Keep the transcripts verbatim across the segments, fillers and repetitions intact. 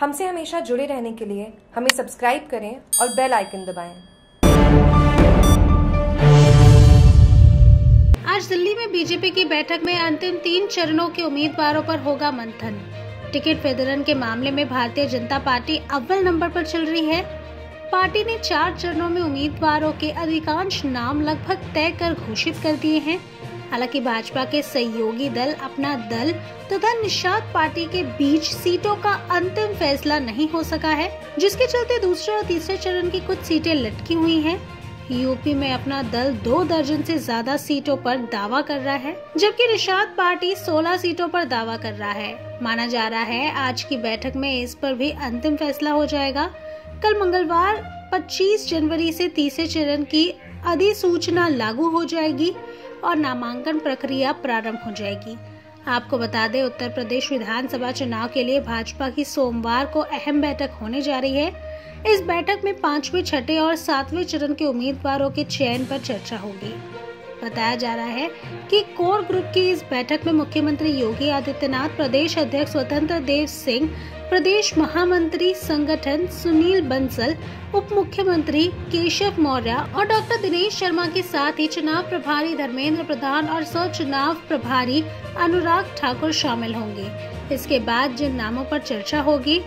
हमसे हमेशा जुड़े रहने के लिए हमें सब्सक्राइब करें और बेल आइकन दबाएं। आज दिल्ली में बीजेपी की बैठक में अंतिम तीन चरणों के उम्मीदवारों पर होगा मंथन। टिकट वितरण के मामले में भारतीय जनता पार्टी अव्वल नंबर पर चल रही है। पार्टी ने चार चरणों में उम्मीदवारों के अधिकांश नाम लगभग तय कर घोषित कर दिए हैं। हालांकि भाजपा के सहयोगी दल अपना दल तथा निषाद पार्टी के बीच सीटों का अंतिम फैसला नहीं हो सका है, जिसके चलते दूसरे और तीसरे चरण की कुछ सीटें लटकी हुई हैं। यूपी में अपना दल दो दर्जन से ज्यादा सीटों पर दावा कर रहा है, जबकि निषाद पार्टी सोलह सीटों पर दावा कर रहा है। माना जा रहा है आज की बैठक में इस पर भी अंतिम फैसला हो जाएगा। कल मंगलवार पच्चीस जनवरी से तीसरे चरण की अधिसूचना लागू हो जाएगी और नामांकन प्रक्रिया प्रारंभ हो जाएगी। आपको बता दें, उत्तर प्रदेश विधानसभा चुनाव के लिए भाजपा की सोमवार को अहम बैठक होने जा रही है। इस बैठक में पांचवें, छठे और सातवें चरण के उम्मीदवारों के चयन पर चर्चा होगी। बताया जा रहा है कि कोर ग्रुप की इस बैठक में मुख्यमंत्री योगी आदित्यनाथ, प्रदेश अध्यक्ष स्वतंत्र देव सिंह, प्रदेश महामंत्री संगठन सुनील बंसल, उप मुख्यमंत्री केशव मौर्य और डॉक्टर दिनेश शर्मा के साथ ही चुनाव प्रभारी धर्मेंद्र प्रधान और सह चुनाव प्रभारी अनुराग ठाकुर शामिल होंगे। इसके बाद जिन नामों पर चर्चा होगी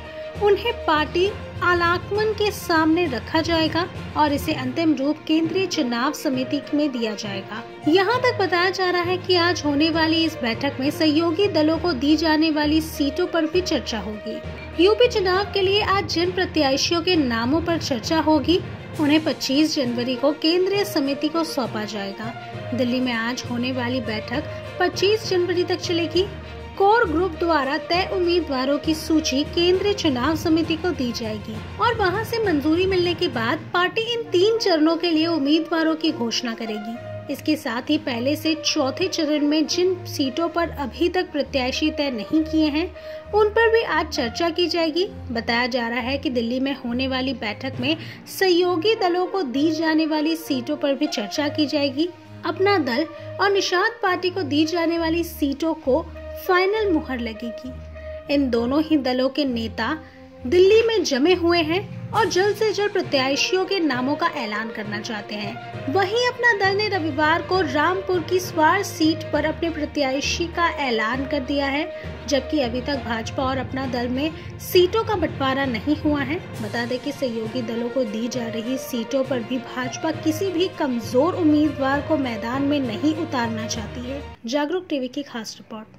उन्हें पार्टी आलाकमन के सामने रखा जाएगा और इसे अंतिम रूप केंद्रीय चुनाव समिति में दिया जाएगा। यहाँ तक बताया जा रहा है कि आज होने वाली इस बैठक में सहयोगी दलों को दी जाने वाली सीटों पर भी चर्चा होगी। यूपी चुनाव के लिए आज जिन प्रत्याशियों के नामों पर चर्चा होगी उन्हें पच्चीस जनवरी को केंद्रीय समिति को सौंपा जाएगा। दिल्ली में आज होने वाली बैठक पच्चीस जनवरी तक चलेगी। कोर ग्रुप द्वारा तय उम्मीदवारों की सूची केंद्रीय चुनाव समिति को दी जाएगी और वहां से मंजूरी मिलने के बाद पार्टी इन तीन चरणों के लिए उम्मीदवारों की घोषणा करेगी। इसके साथ ही पहले से चौथे चरण में जिन सीटों पर अभी तक प्रत्याशी तय नहीं किए हैं उन पर भी आज चर्चा की जाएगी। बताया जा रहा है कि दिल्ली में होने वाली बैठक में सहयोगी दलों को दी जाने वाली सीटों पर भी चर्चा की जाएगी। अपना दल और निषाद पार्टी को दी जाने वाली सीटों को फाइनल मुहर लगेगी। इन दोनों ही दलों के नेता दिल्ली में जमे हुए हैं और जल्द से जल्द प्रत्याशियों के नामों का ऐलान करना चाहते हैं। वहीं अपना दल ने रविवार को रामपुर की स्वार सीट पर अपने प्रत्याशी का ऐलान कर दिया है, जबकि अभी तक भाजपा और अपना दल में सीटों का बंटवारा नहीं हुआ है। बता दें कि सहयोगी दलों को दी जा रही सीटों पर भी भाजपा किसी भी कमजोर उम्मीदवार को मैदान में नहीं उतारना चाहती है। जागरूक टीवी की खास रिपोर्ट।